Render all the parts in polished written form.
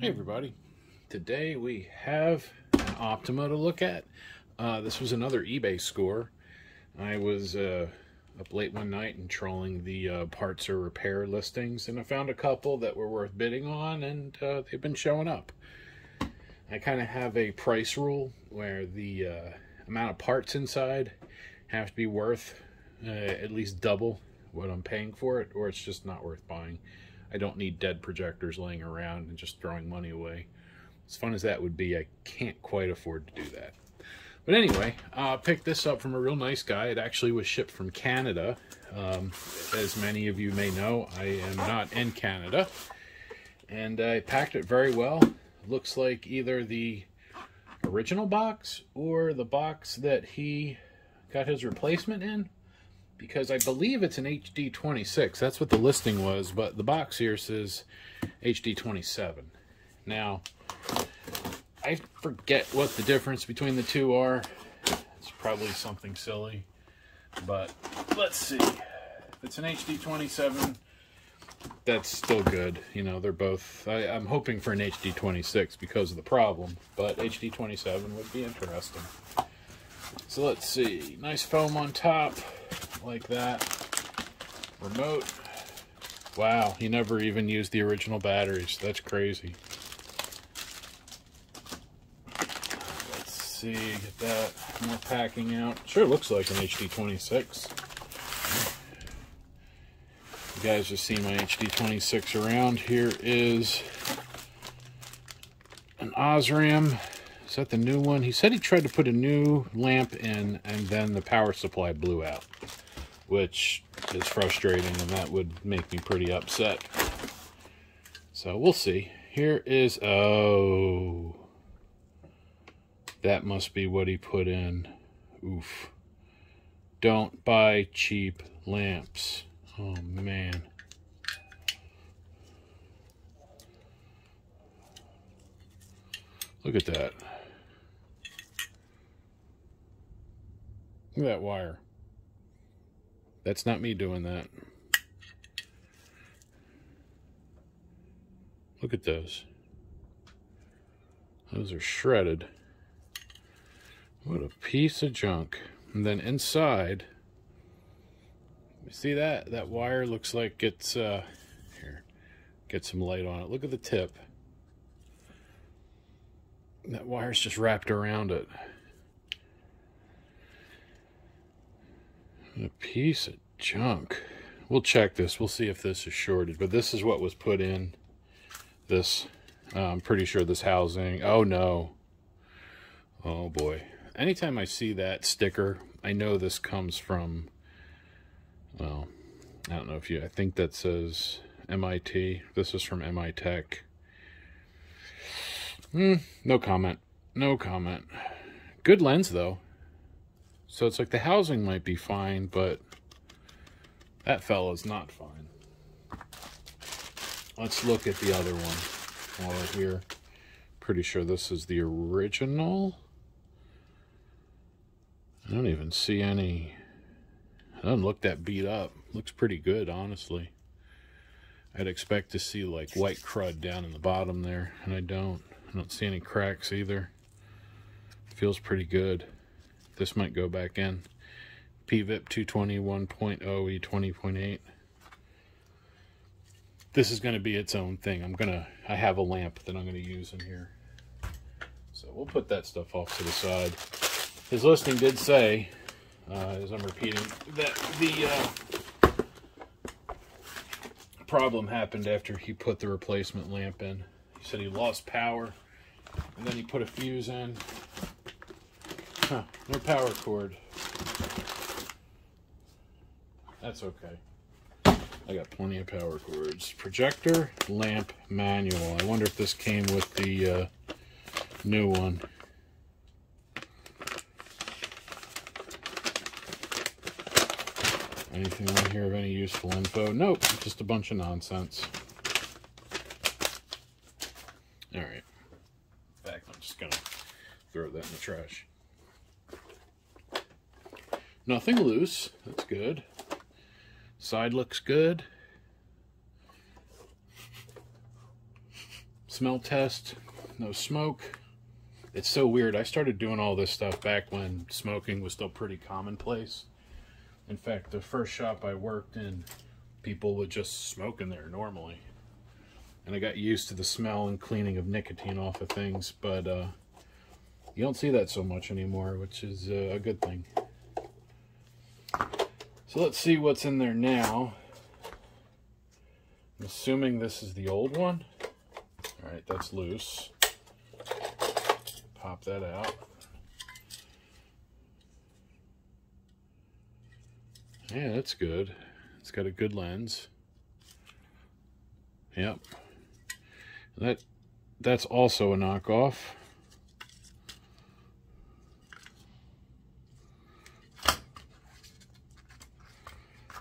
Hey everybody, today we have an Optoma to look at. This was another eBay score. I was up late one night and trolling the parts or repair listings, and I found a couple that were worth bidding on, and they've been showing up. I kind of have a price rule where the amount of parts inside have to be worth at least double what I'm paying for it, or it's just not worth buying. I don't need dead projectors laying around and just throwing money away. As fun as that would be, I can't quite afford to do that. But anyway, I picked this up from a real nice guy. It actually was shipped from Canada. As many of you may know, I am not in Canada. And I packed it very well. Looks like either the original box or the box that he got his replacement in, because I believe it's an HD26. That's what the listing was, but the box here says HD27. Now, I forget what the difference between the two are. It's probably something silly, but let's see. If it's an HD27, that's still good. You know, they're both, I'm hoping for an HD26 because of the problem, but HD27 would be interesting. So let's see, nice foam on top, like that. Remote. Wow, he never even used the original batteries. That's crazy. Let's see, get that more packing out. Sure looks like an HD26. You guys just see my HD26 around. Here is an Osram. Is that the new one? He said he tried to put a new lamp in and then the power supply blew out, which is frustrating, and that would make me pretty upset. So we'll see. Here is, oh, that must be what he put in. Oof. Don't buy cheap lamps. Oh man. Look at that. Look at that wire. That's not me doing that. Look at those. Those are shredded. What a piece of junk. And then inside, you see that? That wire looks like it's, here, get some light on it. Look at the tip. That wire's just wrapped around it. A piece of junk. We'll check this. We'll see if this is shorted. But this is what was put in this. I'm pretty sure this housing. Oh, no. Oh, boy. Anytime I see that sticker, I know this comes from, well, I don't know if you, I think that says MIT. This is from MITech. No comment. No comment. Good lens, though. So it's like the housing might be fine, but that fella's not fine. Let's look at the other one while we're here. Pretty sure this is the original. I don't even see any. It doesn't look that beat up. Looks pretty good, honestly. I'd expect to see like white crud down in the bottom there, and I don't. I don't see any cracks either. Feels pretty good. This might go back in. P-VIP 220 1.0 E20.8. This is going to be its own thing. I have a lamp that I'm going to use in here. So we'll put that stuff off to the side. His listing did say, as I'm repeating, that the problem happened after he put the replacement lamp in. He said he lost power, and then he put a fuse in. Huh, no power cord. That's okay. I got plenty of power cords. Projector lamp manual. I wonder if this came with the new one. Anything on here of any useful info? Nope, just a bunch of nonsense. All right. In fact, I'm just gonna throw that in the trash. Nothing loose. That's good. Side looks good. smell test, no smoke. It's so weird. I started doing all this stuff back when smoking was still pretty commonplace. In fact, the first shop I worked in, people would just smoke in there normally. And I got used to the smell and cleaning of nicotine off of things, but you don't see that so much anymore, which is a good thing. So let's see what's in there now. I'm assuming this is the old one. All right, that's loose. Pop that out. Yeah, that's good. It's got a good lens. Yep. That's also a knockoff.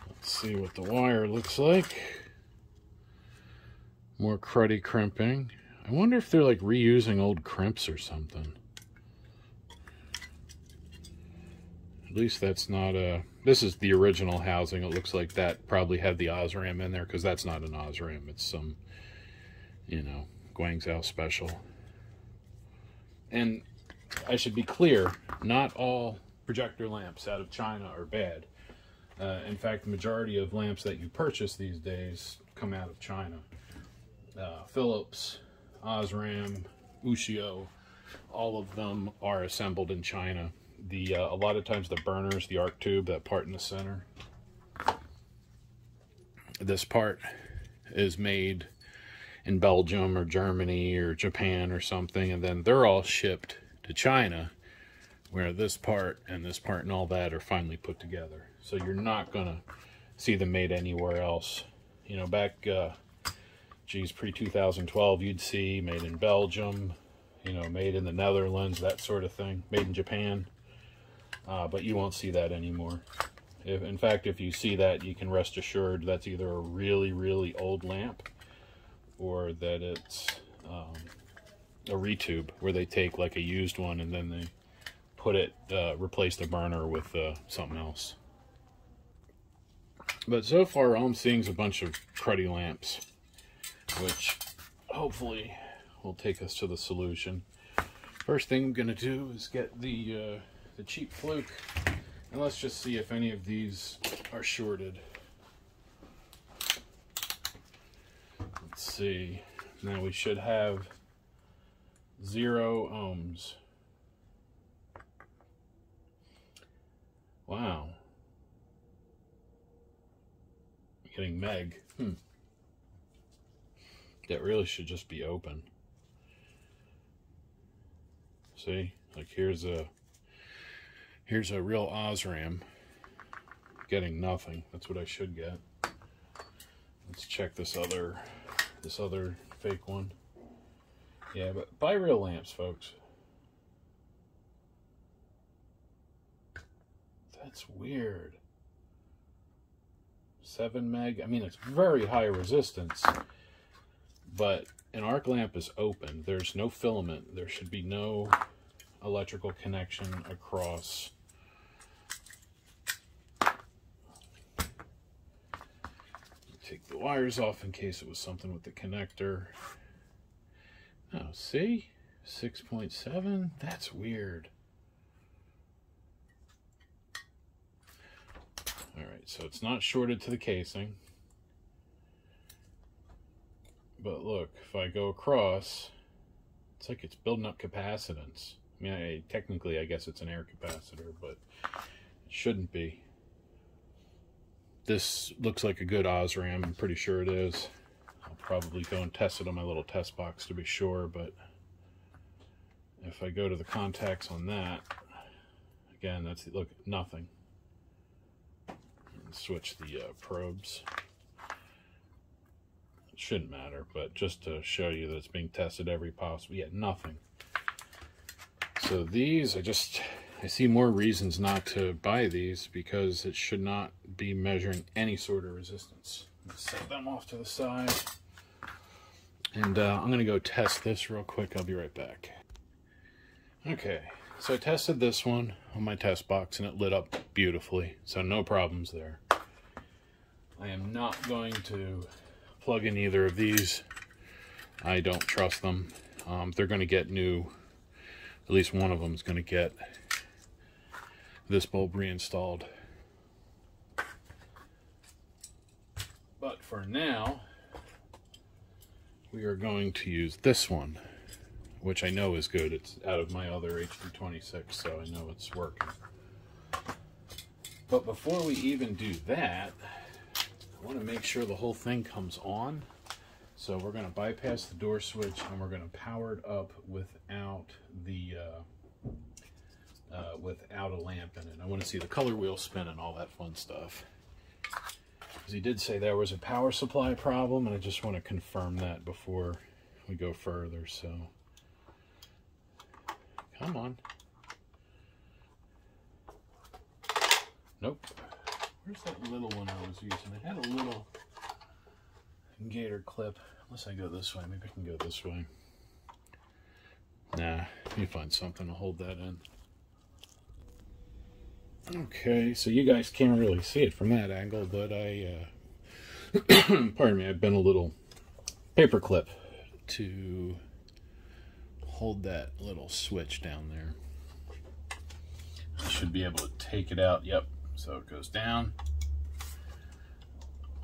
Let's see what the wire looks like. More cruddy crimping. I wonder if they're like reusing old crimps or something. At least that's not a... This is the original housing. It looks like that probably had the Osram in there, because that's not an Osram. It's some, you know, Guangzhou special. And I should be clear, not all projector lamps out of China are bad. In fact, the majority of lamps that you purchase these days come out of China. Philips, Osram, Ushio, all of them are assembled in China. The a lot of times the burners, the arc tube, that part in the center, this part is made in Belgium or Germany or Japan or something, and then they're all shipped to China, where this part and all that are finally put together. So you're not gonna see them made anywhere else. You know, back geez, pre-2012, you'd see made in Belgium, you know, made in the Netherlands, that sort of thing, made in Japan. But you won't see that anymore. In fact, if you see that, you can rest assured that's either a really, really old lamp, or that it's a retube, where they take like a used one and then they put it, replace the burner with something else. But so far, all I'm seeing is a bunch of cruddy lamps, which hopefully will take us to the solution. First thing I'm gonna do is get the cheap fluke, and let's just see if any of these are shorted. Let's see. Now we should have 0 ohms. Wow. I'm getting meg. That really should just be open. See, like here's a real Osram. Getting nothing. That's what I should get. Let's check this other fake one. Yeah, but buy real lamps, folks. That's weird. 7 meg. I mean, it's very high resistance, but an arc lamp is open. There's no filament. There should be no electrical connection across. Take the wires off in case it was something with the connector. Oh, see? 6.7? That's weird. Alright, so it's not shorted to the casing. But look, if I go across, it's like it's building up capacitance. I mean, technically, I guess it's an air capacitor, but it shouldn't be. This looks like a good Osram. I'm pretty sure it is. I'll probably go and test it on my little test box to be sure, but if I go to the contacts on that, again, that's, look, nothing. And switch the probes. It shouldn't matter, but just to show you that it's being tested every possible, yeah, nothing. So these, I see more reasons not to buy these, because it should not be measuring any sort of resistance. Let's set them off to the side. And I'm going to go test this real quick. I'll be right back. Okay, so I tested this one on my test box and it lit up beautifully. So no problems there. I am not going to plug in either of these I don't trust them. They're going to get new, at least one of them is going to get this bulb reinstalled. But for now, we are going to use this one, which I know is good. It's out of my other HD26, so I know it's working. But before we even do that, I want to make sure the whole thing comes on. So we're going to bypass the door switch and we're going to power it up without the without a lamp in it. I want to see the color wheel spin and all that fun stuff. He did say there was a power supply problem, and I just want to confirm that before we go further. So come on. Nope. Where's that little one I was using? I had a little gator clip. Unless I go this way, maybe I can go this way. Nah, let me find something to hold that in. Okay, so you guys can't really see it from that angle, but I, pardon me, I bent a little paper clip to hold that little switch down there. I should be able to take it out, yep, so it goes down.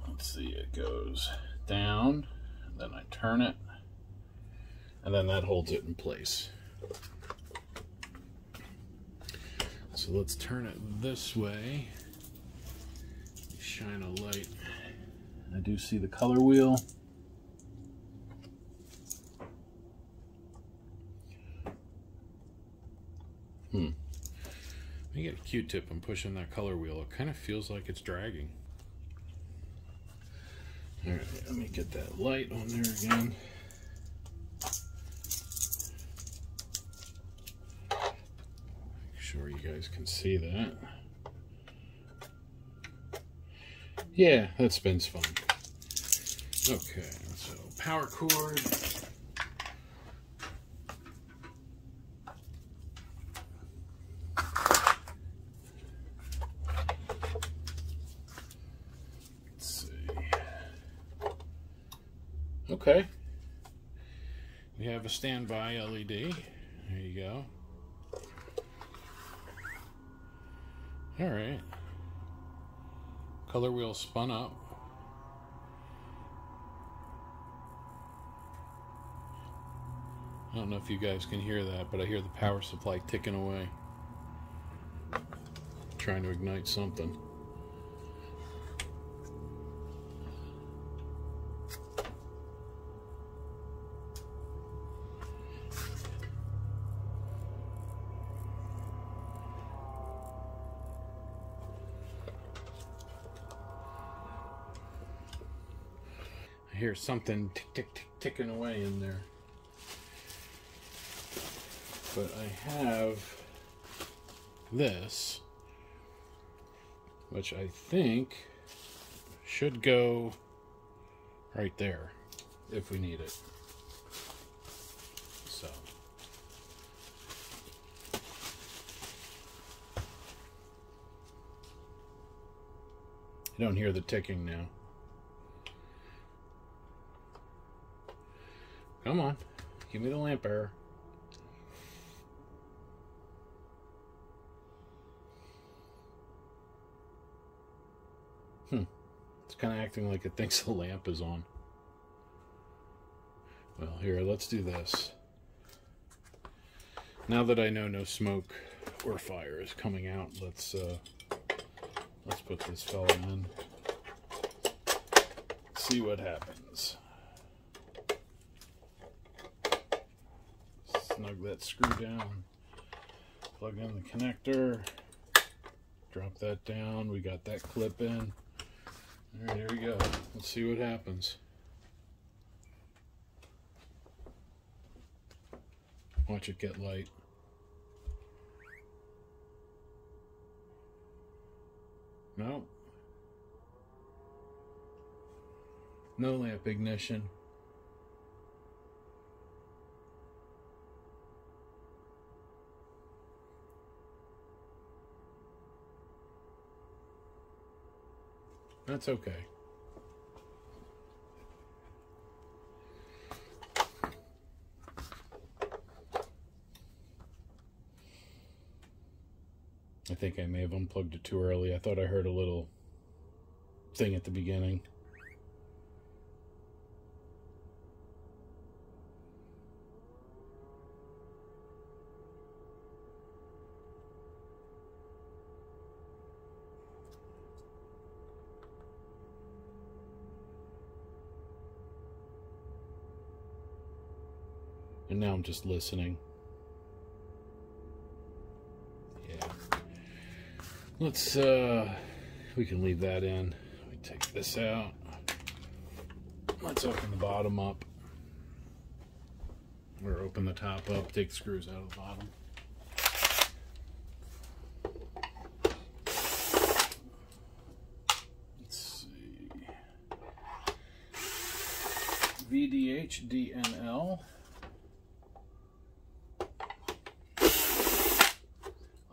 Let's see, it goes down, and then I turn it, and then that holds it in place. So let's turn it this way, shine a light. I do see the color wheel. Let me get a Q-tip and push in that color wheel. It kind of feels like it's dragging. All right, let me get that light on there again. Sure you guys can see that. Yeah, that spins fun. Okay, so power cord. Let's see. Okay. We have a standby LED. There you go. All right, color wheel spun up. I don't know if you guys can hear that, but I hear the power supply ticking away. Trying to ignite something. I hear something tick, tick, tick, ticking away in there. But I have this, which I think should go right there if we need it. So I don't hear the ticking now. Come on, give me the lamp error. It's kind of acting like it thinks the lamp is on. Well, here, let's do this. Now that I know no smoke or fire is coming out, let's put this fella in. See what happens. Snug that screw down, plug in the connector, drop that down. We got that clip in. All right, here we go. Let's see what happens. Watch it get light. No. No lamp ignition. That's okay. I think I may have unplugged it too early. I thought I heard a little thing at the beginning. And now I'm just listening. Yeah. Let's, we can leave that in. We take this out. Let's open the bottom up. Or open the top up, take the screws out of the bottom. Let's see. VDH DNL.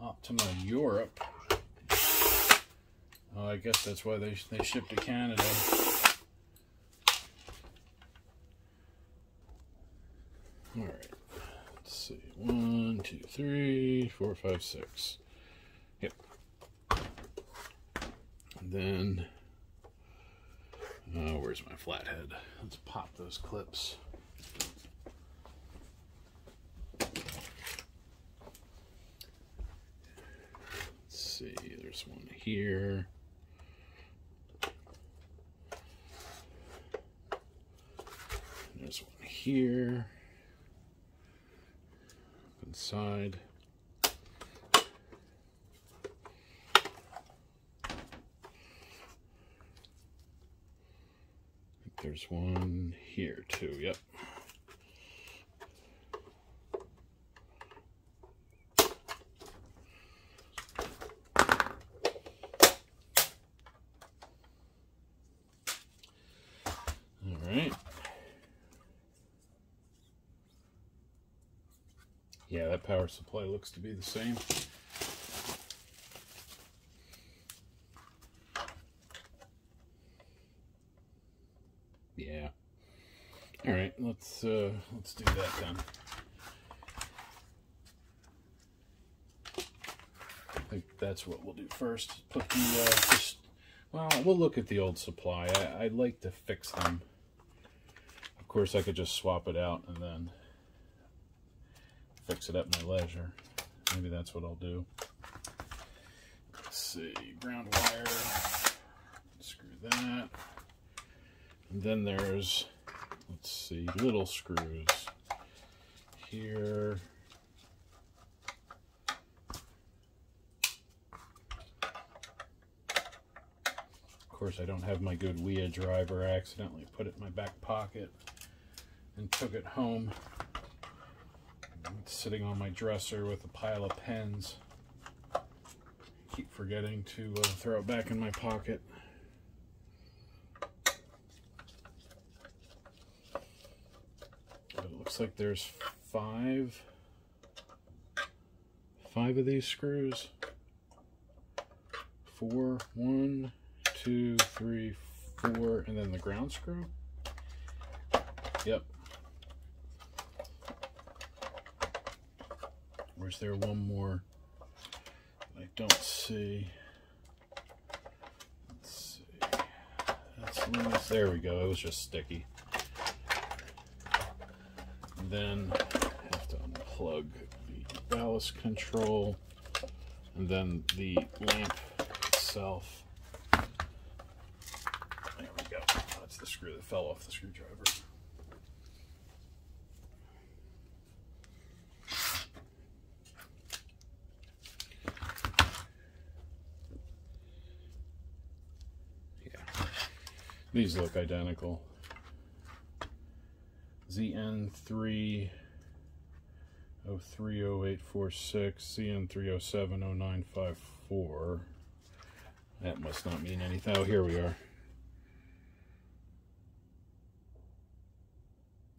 Optoma Europe. Oh, I guess that's why they shipped to Canada. All right. Let's see. 1, 2, 3, 4, 5, 6. Yep. And then, where's my flathead? Let's pop those clips. There's one here. There's one here. Up inside. There's one here too. Yep. Yeah, that power supply looks to be the same. Yeah. All right, let's do that then. I think that's what we'll do first. Put the well, we'll look at the old supply. I'd like to fix them. Of course, I could just swap it out and then fix it at my leisure. Maybe that's what I'll do. Let's see, ground wire. Screw that. And then there's, let's see, little screws here. Of course, I don't have my good Wiha driver. I accidentally put it in my back pocket and took it home. It's sitting on my dresser with a pile of pens. I keep forgetting to throw it back in my pocket. But it looks like there's five of these screws. 4, 1, 2, 3, 4, and then the ground screw. Yep. Or is there one more that I don't see? Let's see. That's loose. There we go. It was just sticky. And then I have to unplug the ballast control and then the lamp itself. There we go. That's the screw that fell off the screwdriver. These look identical. ZN3030846, ZN3070954. That must not mean anything. Oh, here we are.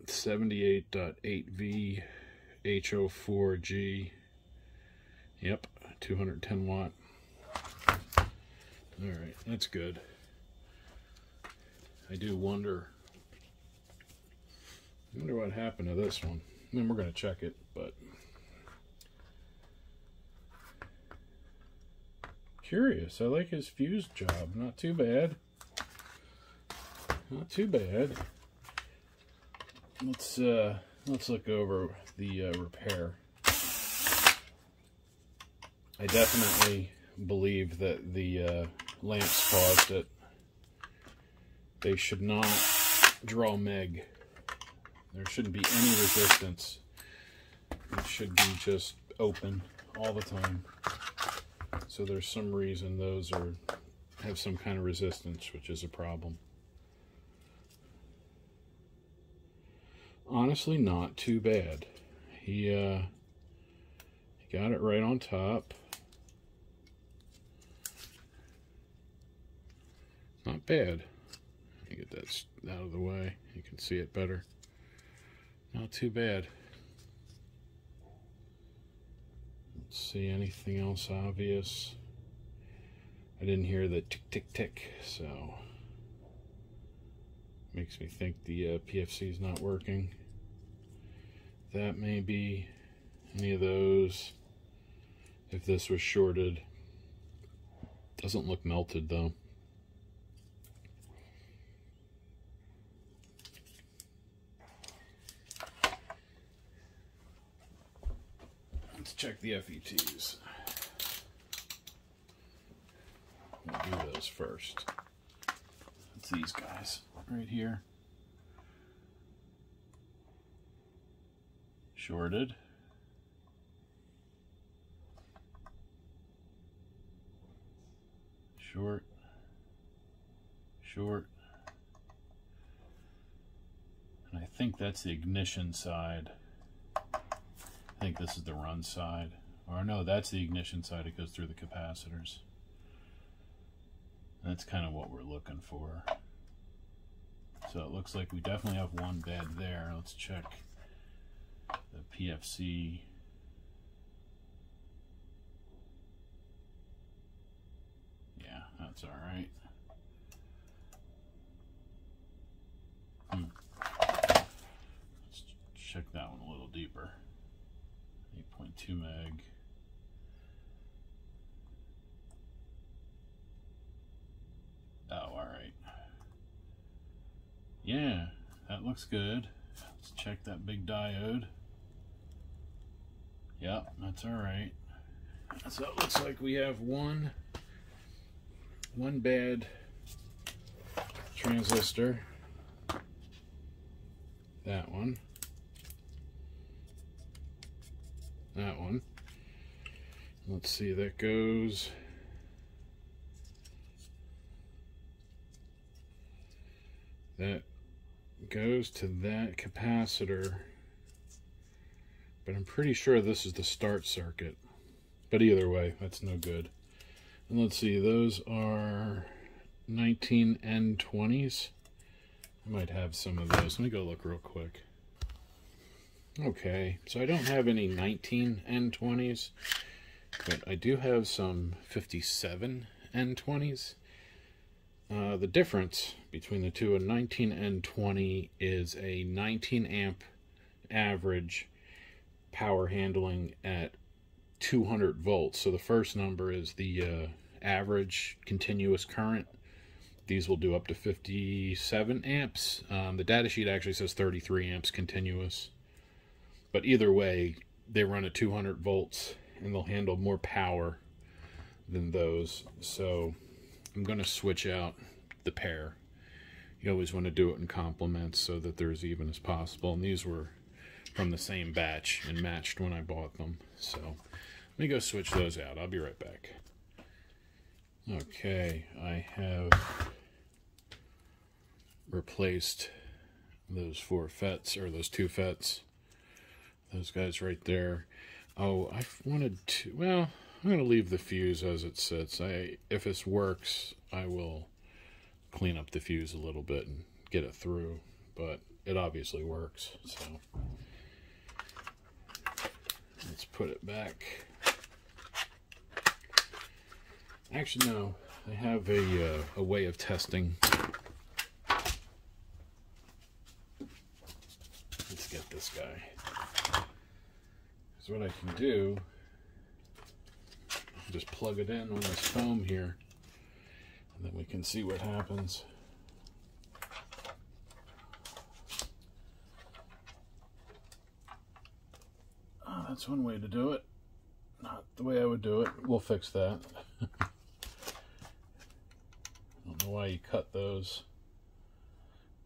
78.8V H04G. Yep, 210 watt. All right, that's good. I do wonder what happened to this one. I mean, we're going to check it, but curious. I like his fuse job. Not too bad. Not too bad. Let's look over the repair. I definitely believe that the lamps caused it. They should not draw MEG. There shouldn't be any resistance. It should be just open all the time. So there's some reason those are have some kind of resistance, which is a problem. Honestly, not too bad. He got it right on top. Not bad. Let me get that out of the way. You can see it better. Not too bad. Let's see, anything else obvious? I didn't hear the tick, tick, tick, so makes me think the PFC is not working. That may be any of those. If this was shorted, doesn't look melted though. Let's check the FETs. We'll do those first. It's these guys right here. Shorted. Short. Short. And I think that's the ignition side. I think this is the run side. Or no, that's the ignition side. It goes through the capacitors. That's kind of what we're looking for. So it looks like we definitely have one bad there. Let's check the PFC. Yeah, that's all right. Let's check that one a little deeper. 8.2 meg. Oh, all right. Yeah, that looks good. Let's check that big diode. Yep, that's all right. So it looks like we have one bad transistor. That one. That one. Let's see, that goes. That goes to that capacitor, but I'm pretty sure this is the start circuit. But either way, that's no good. And let's see, those are 19N20s. I might have some of those. Let me go look real quick. Okay, so I don't have any 19N20s, but I do have some 57N20s. The difference between the two, a 19N20 is a 19 amp average power handling at 200 volts. So the first number is the average continuous current. These will do up to 57 amps. The data sheet actually says 33 amps continuous. But either way, they run at 200 volts, and they'll handle more power than those. So I'm going to switch out the pair. You always want to do it in complements so that they're as even as possible. And these were from the same batch and matched when I bought them. So let me go switch those out. I'll be right back. Okay, I have replaced those four FETs, or those two FETs. Those guys right there. Oh, I wanted to, well, I'm going to leave the fuse as it sits. If this works, I will clean up the fuse a little bit and get it through, but it obviously works, so let's put it back. Actually, no, I have a way of testing. Let's get this guy. So what I can do can just plug it in on this foam here, and then we can see what happens. Oh, that's one way to do it. Not the way I would do it. We'll fix that. I don't know why you cut those.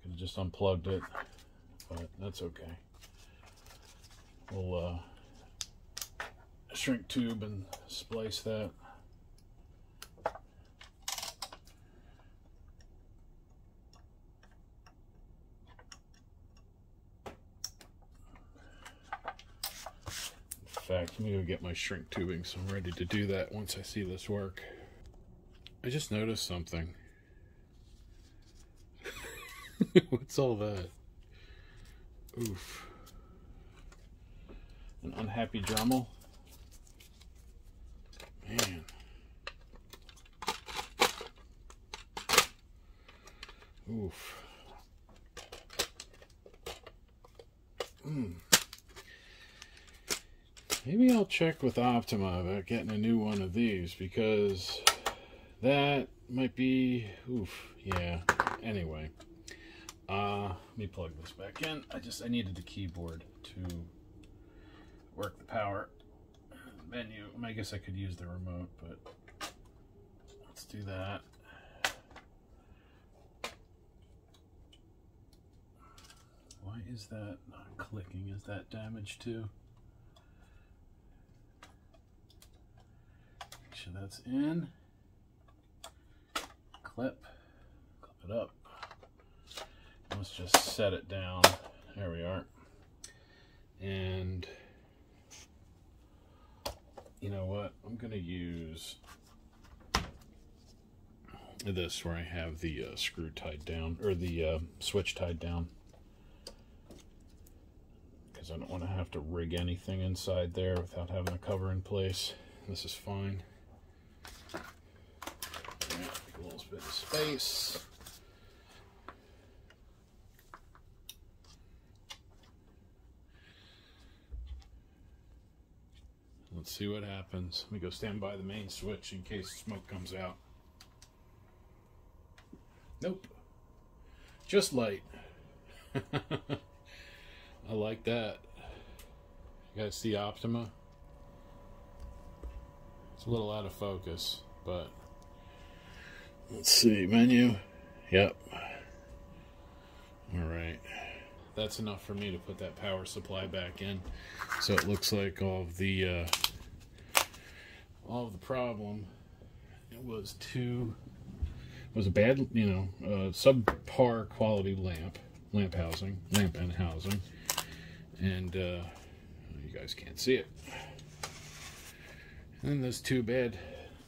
Could have just unplugged it, but that's okay. We'll shrink tube and splice that. In fact, let me go get my shrink tubing, so I'm ready to do that once I see this work. I just noticed something. What's all that? Oof. An unhappy Dremel. Man. Oof. Maybe I'll check with Optoma about getting a new one of these, because that might be, oof, yeah. Anyway, let me plug this back in. I needed the keyboard to work the power menu. I guess I could use the remote, but let's do that. Why is that not clicking? Is that damaged too? Make sure that's in. Clip it up. Let's just set it down. There we are. And you know what? I'm going to use this where I have the screw tied down, or the switch tied down, because I don't want to have to rig anything inside there without having a cover in place. This is fine. All right, a little bit of space. Let's see what happens. Let me go stand by the main switch in case smoke comes out. Nope. Just light. I like that. You guys see Optoma? It's a little out of focus, but let's see. Menu. Yep. Alright. That's enough for me to put that power supply back in. So it looks like all of the problem, it was a bad, subpar quality lamp end housing, and you guys can't see it. And then those two bad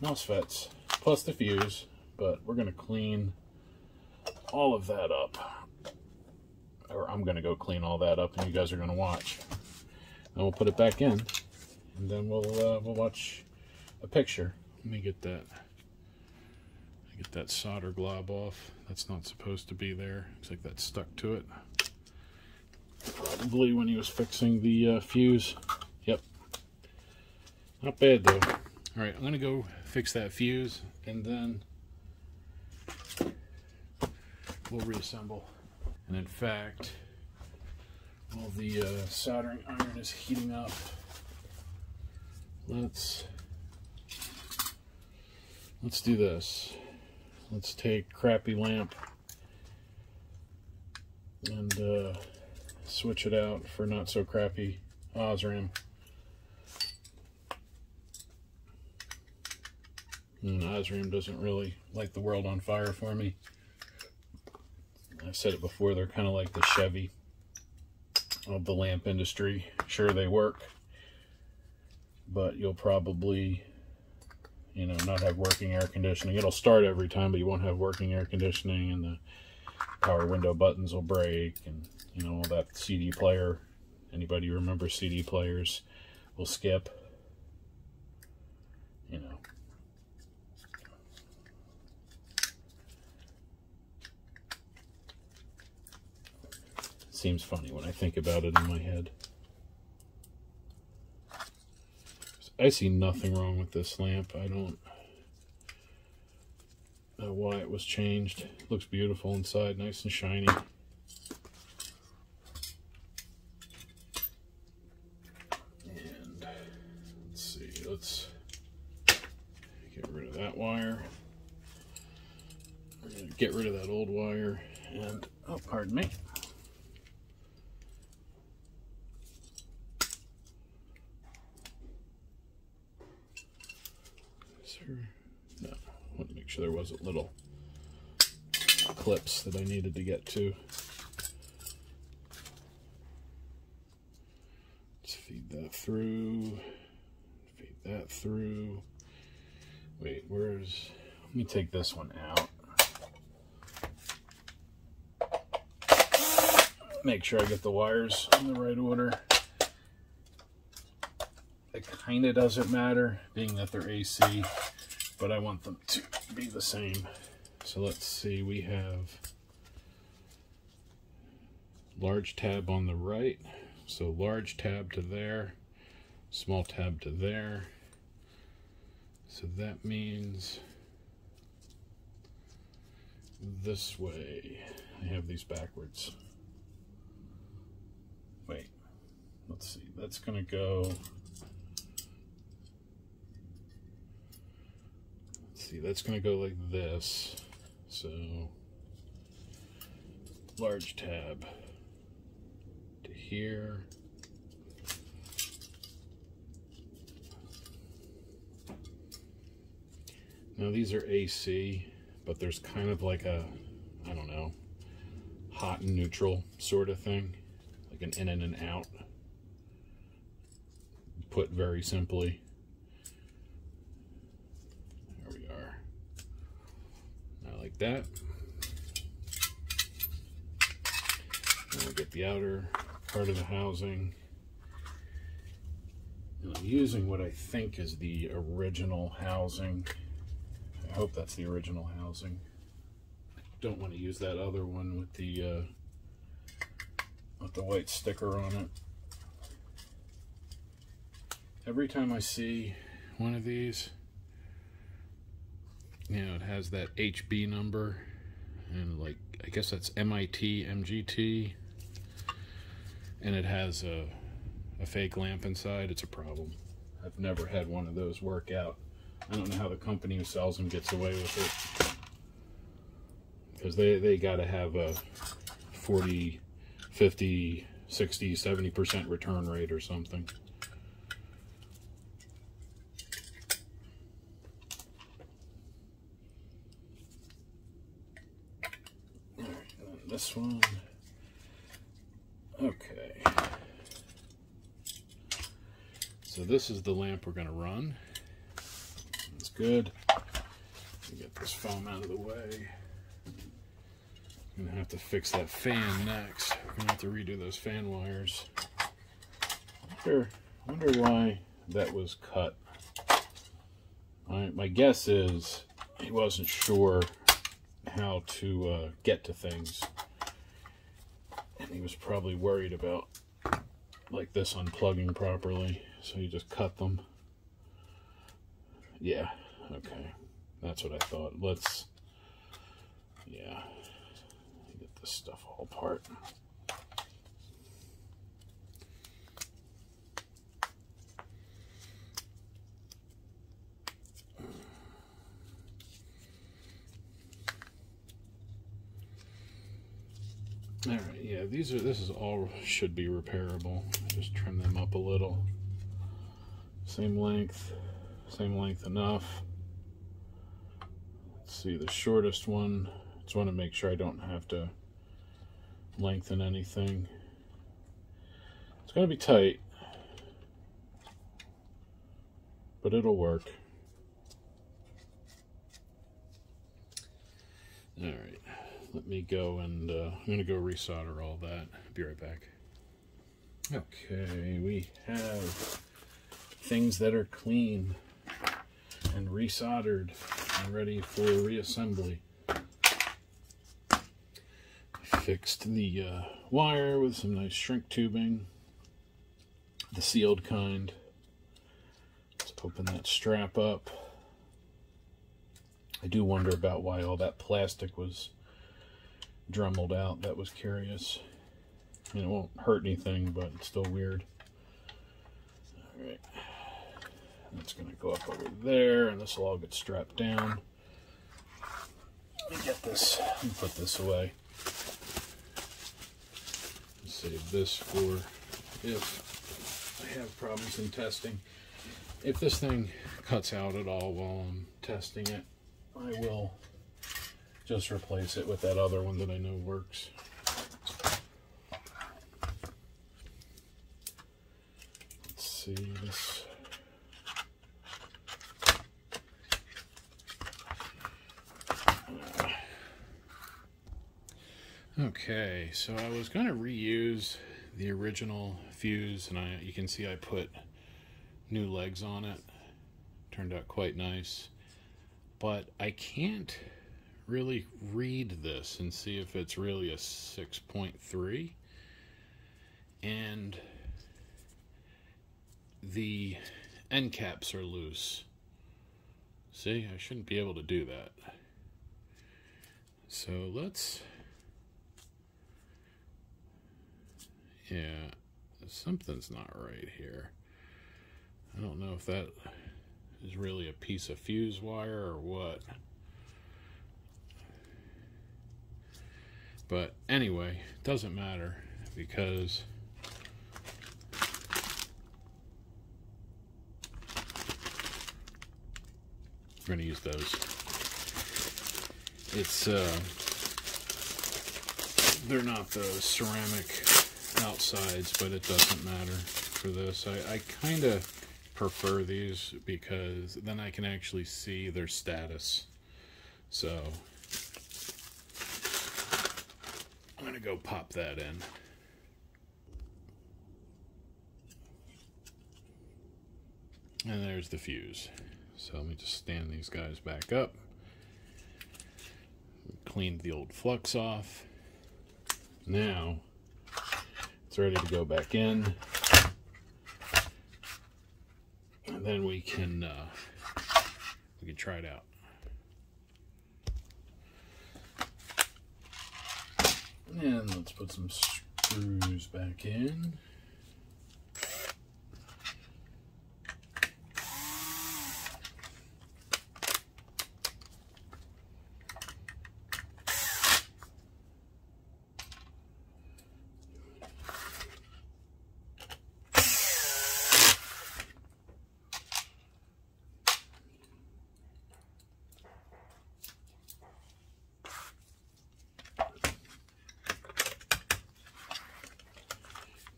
MOSFets plus the fuse, but we're gonna clean all of that up. Or I'm going to go clean all that up, and you guys are going to watch. And we'll put it back in, and then we'll watch a picture. Let me get that. Get that solder glob off. That's not supposed to be there. Looks like that's stuck to it. Probably when he was fixing the fuse. Yep. Not bad though. All right, I'm going to go fix that fuse, and then we'll reassemble. And in fact, all the soldering iron is heating up. Let's do this. Let's take crappy lamp and switch it out for not so crappy Osram. And Osram doesn't really light the world on fire for me. I've said it before, they're kind of like the Chevy of the lamp industry. Sure, they work, but you'll probably, not have working air conditioning. It'll start every time, but you won't have working air conditioning, and the power window buttons will break, and, all that CD player. Anybody who remembers CD players will skip, Seems funny when I think about it in my head. There's I see nothing wrong with this lamp. I don't know why it was changed. It looks beautiful inside, nice and shiny. And let's see, let's get rid of that wire. We're gonna get rid of that old wire and, oh, pardon me. No, I want to make sure there wasn't little clips that I needed to get to. Let's feed that through, feed that through. Wait, where's, let me take this one out. Make sure I get the wires in the right order. It kind of doesn't matter, being that they're AC, but I want them to be the same. So let's see, we have large tab on the right. So large tab to there, small tab to there. So that means this way. I have these backwards. Wait, let's see, that's gonna go. See, that's going to go like this, so large tab to here, now these are AC, but there's kind of like a, I don't know, hot and neutral sort of thing, like an in and an out, put very simply. That. And we'll get the outer part of the housing. And I'm using what I think is the original housing. I hope that's the original housing. I don't want to use that other one with the white sticker on it. Every time I see one of these, you know, it has that HB number, and like, I guess that's MIT, MGT, and it has a fake lamp inside. It's a problem. I've never had one of those work out. I don't know how the company who sells them gets away with it, because they gotta have a 40, 50, 60, 70% return rate or something. This one, okay, so this is the lamp we're going to run. That's good. Get this foam out of the way. I'm going to have to fix that fan next. We're going to have to redo those fan wires. I wonder why that was cut. My guess is he wasn't sure how to get to things. And he was probably worried about like this unplugging properly, so you just cut them. Yeah, okay, that's what I thought. Let's, yeah, get this stuff all apart. All right, yeah, these are, this is all should be repairable. Just trim them up a little. Same length enough. Let's see, the shortest one. Just want to make sure I don't have to lengthen anything. It's going to be tight, but it'll work. All right. Let me go and I'm going to go resolder all that. Be right back. Okay, we have things that are clean and resoldered and ready for reassembly. Fixed the wire with some nice shrink tubing, the sealed kind. It's Open that strap up. I do wonder about why all that plastic was dremeled out. That was curious. I mean, it won't hurt anything, but it's still weird. All right, that's going to go up over there, and this will all get strapped down. Let me get this and put this away. Save this for if I have problems in testing. If this thing cuts out at all while I'm testing it, I will just replace it with that other one that I know works. Let's see this. Okay, so I was going to reuse the original fuse, and you can see I put new legs on it. Turned out quite nice. But I can't really read this and see if it's really a 6.3. And the end caps are loose. See, I shouldn't be able to do that. So let's... yeah, something's not right here. I don't know if that is really a piece of fuse wire or what. But anyway, it doesn't matter because we're going to use those. It's, they're not those ceramic outsides, but it doesn't matter for this. I kind of prefer these because then I can actually see their status. So I'm gonna go pop that in. And there's the fuse. So let me just stand these guys back up. Cleaned the old flux off. Now it's ready to go back in, and then we can try it out. And let's put some screws back in.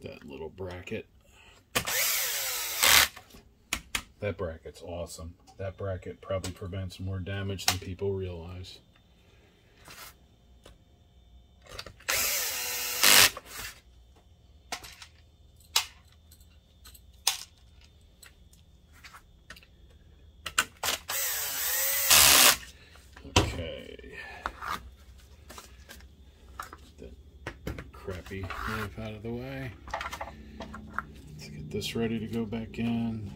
That little bracket. That bracket's awesome. That bracket probably prevents more damage than people realize. Okay. Get that crappy knife out of the way. This ready to go back in.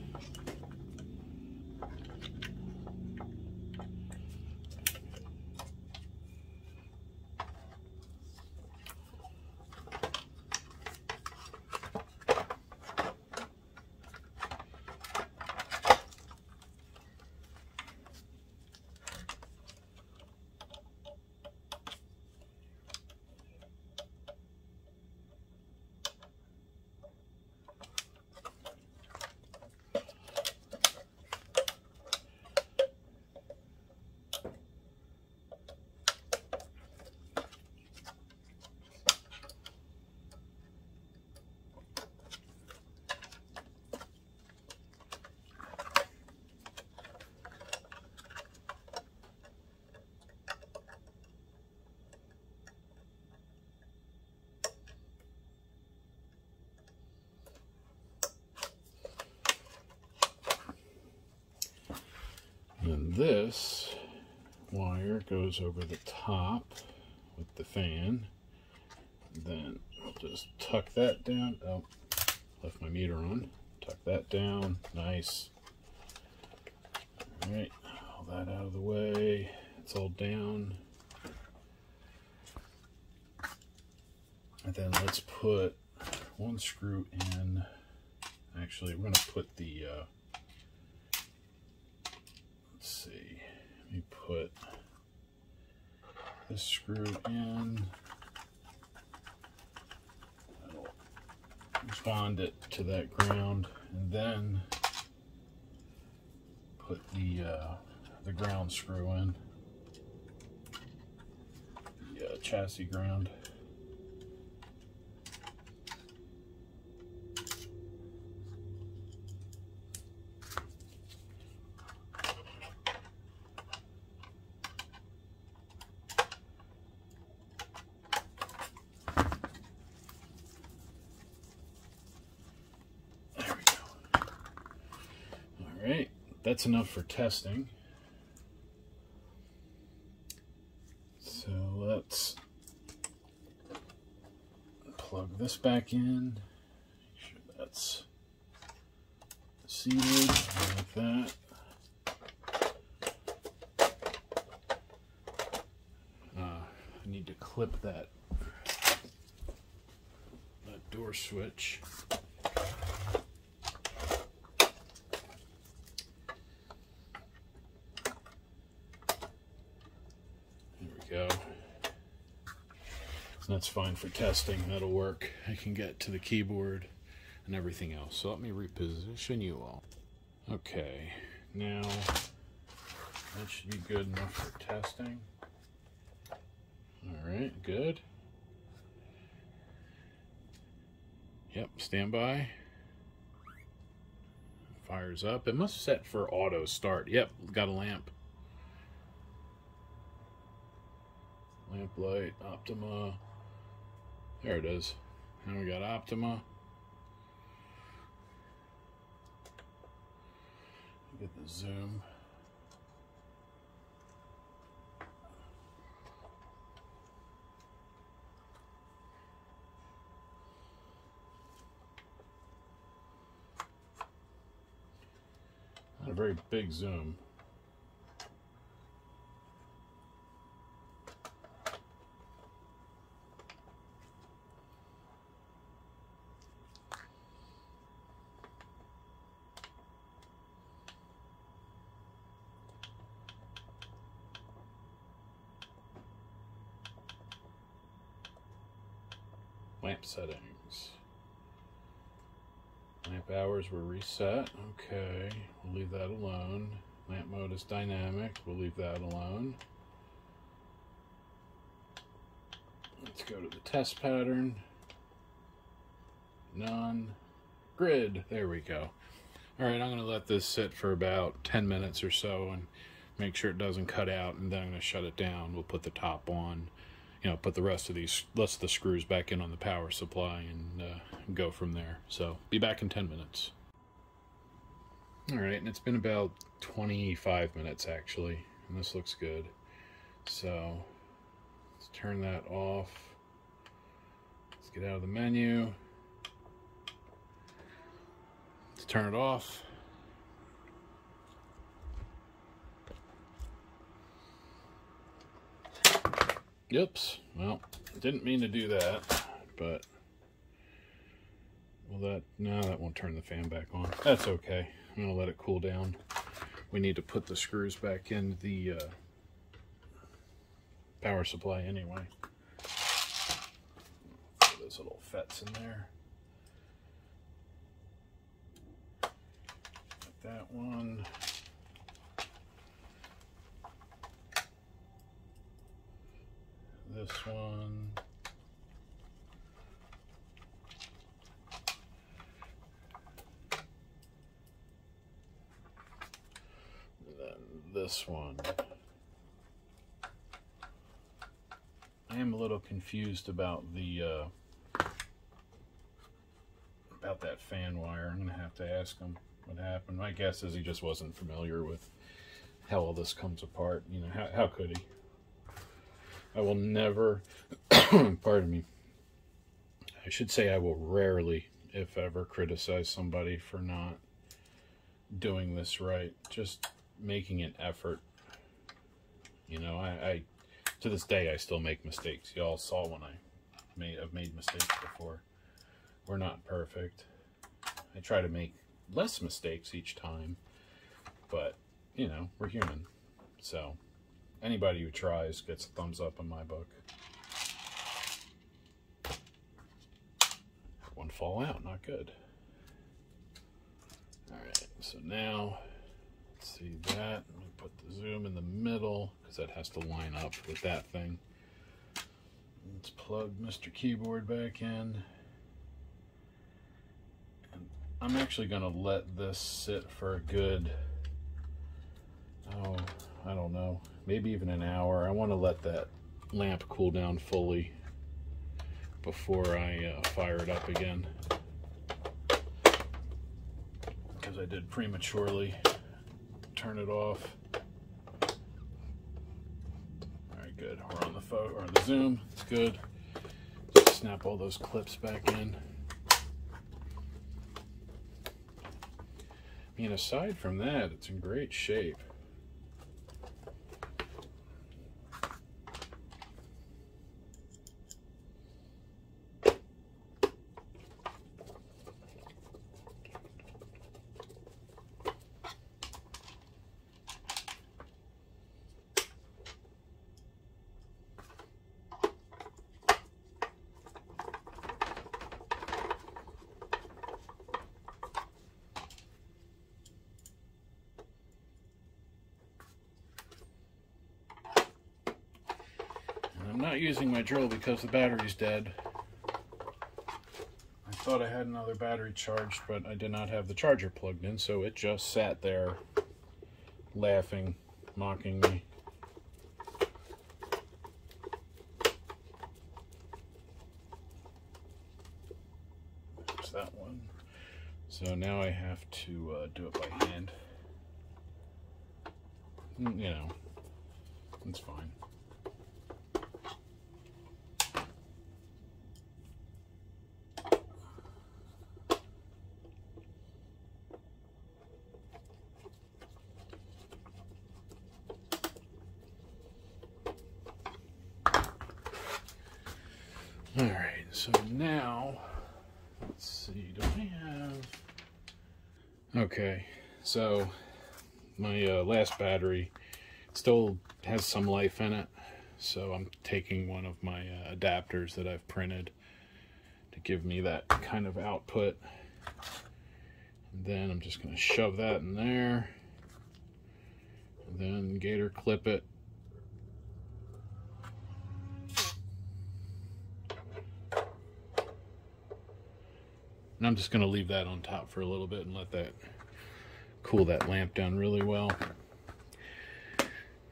This wire goes over the top with the fan. Then I'll just tuck that down. Oh, left my meter on. Tuck that down. Nice. Alright, all that out of the way. It's all down. And then let's put one screw in. Actually, we're going to put the, let's see, let me put this screw in. That'll bond it to that ground, and then put the ground screw in, the chassis ground. That's enough for testing. So let's plug this back in. Make sure that's seated like that. I need to clip that door switch. That's fine for testing, that'll work. I can get to the keyboard and everything else. So let me reposition you all. Okay, now that should be good enough for testing. All right, good. Yep, standby. Fires up. It must set for auto start. Yep, got a lamp. Lamp light, Optoma. There it is. Now we got Optoma. Get the zoom. Not a very big zoom. Lamp settings. Lamp hours were reset. Okay, we'll leave that alone. Lamp mode is dynamic. We'll leave that alone. Let's go to the test pattern. None. Grid. There we go. All right, I'm going to let this sit for about 10 minutes or so and make sure it doesn't cut out, and then I'm going to shut it down. We'll put the top on. You know, put the rest of the screws back in on the power supply and go from there. So be back in 10 minutes. All right, and it's been about 25 minutes actually, and this looks good. So let's turn that off. Let's get out of the menu. Let's turn it off. Oops, well, didn't mean to do that, but, well, that won't turn the fan back on. That's okay. I'm going to let it cool down. We need to put the screws back in the power supply anyway. Put those little FETs in there. Like that one. This one, and then this one. I am a little confused about the about that fan wire. I'm gonna have to ask him what happened. My guess is he just wasn't familiar with how all this comes apart. You know, how could he? I will never, pardon me, I should say I will rarely, if ever, criticize somebody for not doing this right. Just making an effort. You know, I to this day, I still make mistakes. Y'all saw when I've made mistakes before. We're not perfect. I try to make less mistakes each time, but you know, we're human. So anybody who tries gets a thumbs up in my book. One fall out, not good. All right, so now let's see that. Let me put the zoom in the middle because that has to line up with that thing. Let's plug Mr. Keyboard back in. And I'm actually gonna let this sit for a good, oh, I don't know, maybe even an hour. I wanna let that lamp cool down fully before I fire it up again, because I did prematurely turn it off. All right, good. We're on the phone or the zoom. It's good. Just snap all those clips back in. I mean, aside from that, it's in great shape. Using my drill because the battery's dead. I thought I had another battery charged, but I did not have the charger plugged in, so it just sat there laughing, mocking me. There's that one. So now I have to do it by hand. You know, it's fine. So now, let's see, do I have... Okay, so my last battery still has some life in it, so I'm taking one of my adapters that I've printed to give me that kind of output. And then I'm just going to shove that in there, and then gator clip it. And I'm just going to leave that on top for a little bit and let that cool that lamp down really well.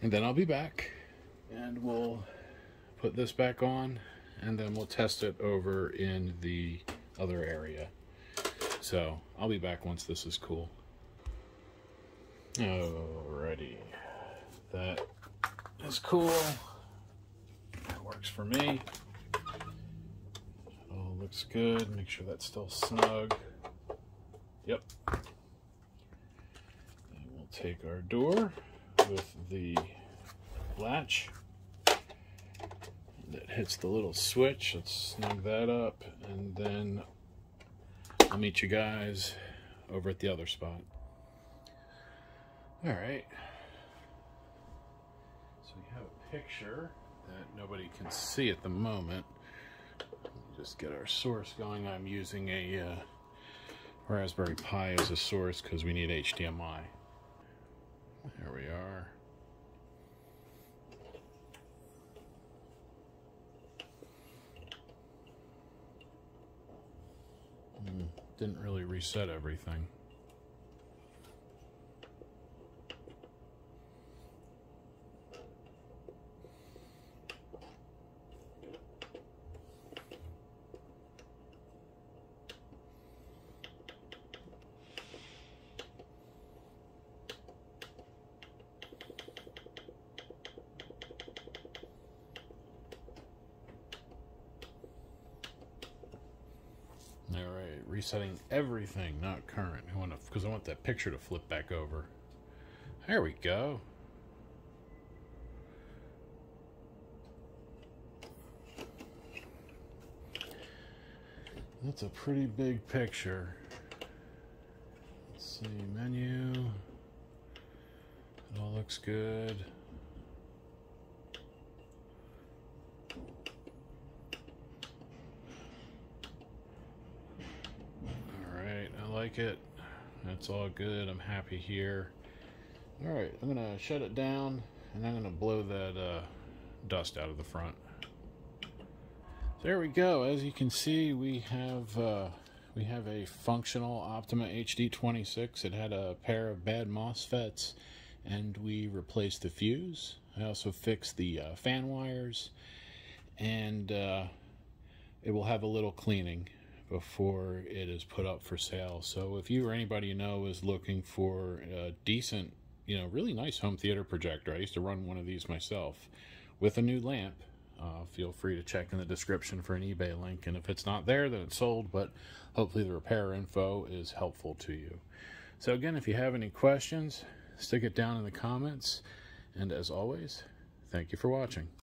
And then I'll be back and we'll put this back on and then we'll test it over in the other area. So I'll be back once this is cool. Alrighty. That is cool. That works for me. Looks good. Make sure that's still snug. Yep. And we'll take our door with the latch. And it hits the little switch. Let's snug that up. And then I'll meet you guys over at the other spot. Alright. So we have a picture that nobody can see at the moment. Just get our source going. I'm using a Raspberry Pi as a source because we need HDMI. There we are. Didn't really reset everything. Resetting everything, not current. I want to, because I want that picture to flip back over. There we go. That's a pretty big picture. Let's see, menu. It all looks good. Alright, I like it. That's all good. I'm happy here. Alright, I'm gonna shut it down and I'm gonna blow that dust out of the front. There we go. As you can see, we have a functional Optoma HD26. It had a pair of bad MOSFets, and we replaced the fuse. I also fixed the fan wires, and it will have a little cleaning before it is put up for sale. So if you or anybody you know is looking for a decent, you know, really nice home theater projector, I used to run one of these myself with a new lamp. Feel free to check in the description for an eBay link, and if it's not there, then it's sold, but hopefully the repair info is helpful to you. So again, if you have any questions, stick it down in the comments, and as always, thank you for watching.